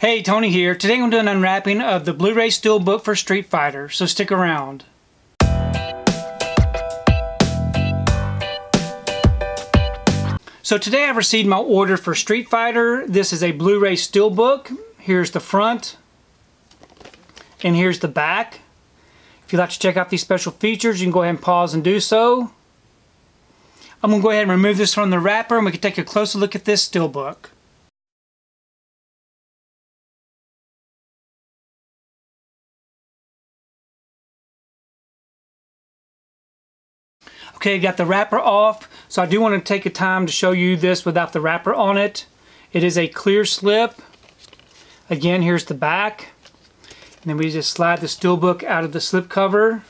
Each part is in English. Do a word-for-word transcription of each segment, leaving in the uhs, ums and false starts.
Hey, Tony here. Today I'm going to do an unwrapping of the Blu-ray Steelbook for Street Fighter, so stick around. So today I've received my order for Street Fighter. This is a Blu-ray Steelbook. Here's the front, and here's the back. If you'd like to check out these special features, you can go ahead and pause and do so. I'm going to go ahead and remove this from the wrapper, and we can take a closer look at this Steelbook. Okay, got the wrapper off, so I do want to take a time to show you this without the wrapper on it. It is a clear slip. Again, here's the back. And then we just slide the Steelbook out of the slip cover.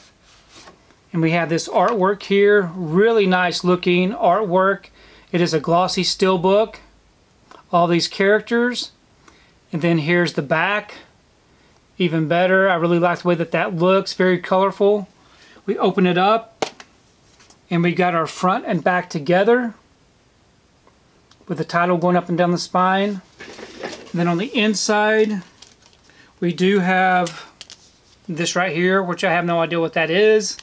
And we have this artwork here. Really nice looking artwork. It is a glossy Steelbook. All these characters. And then here's the back. Even better. I really like the way that that looks. Very colorful. We open it up. And we got our front and back together with the title going up and down the spine. And then on the inside, we do have this right here, which I have no idea what that is.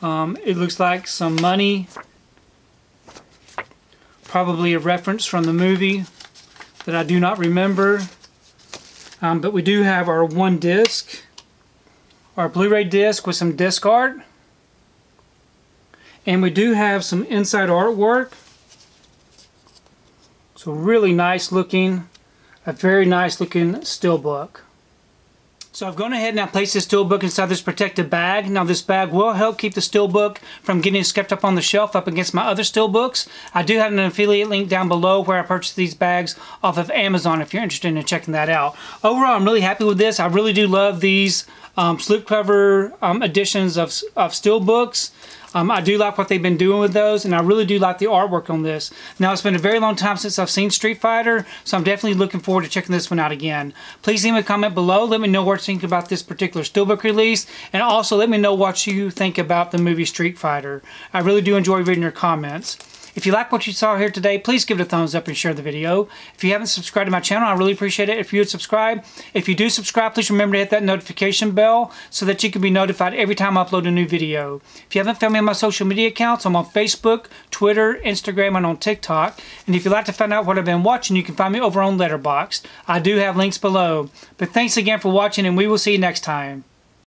Um, it looks like some money, probably a reference from the movie that I do not remember. Um, but we do have our one disc, our Blu-ray disc with some disc art. And we do have some inside artwork. So really nice looking, a very nice looking Steelbook. So I've gone ahead and I placed the Steelbook inside this protective bag. Now this bag will help keep the Steelbook from getting scuffed up on the shelf up against my other Steelbooks. I do have an affiliate link down below where I purchased these bags off of Amazon if you're interested in checking that out. Overall, I'm really happy with this. I really do love these um, slip cover um, editions of, of Steelbooks. Um, I do like what they've been doing with those, and I really do like the artwork on this. Now, it's been a very long time since I've seen Street Fighter, so I'm definitely looking forward to checking this one out again. Please leave me a comment below. Let me know what you think about this particular Steelbook release, and also let me know what you think about the movie Street Fighter. I really do enjoy reading your comments. If you like what you saw here today, please give it a thumbs up and share the video. If you haven't subscribed to my channel, I really appreciate it if you would subscribe. If you do subscribe, please remember to hit that notification bell so that you can be notified every time I upload a new video. If you haven't found me on my social media accounts, I'm on Facebook, Twitter, Instagram, and on TikTok. And if you'd like to find out what I've been watching, you can find me over on Letterboxd. I do have links below. But thanks again for watching, and we will see you next time.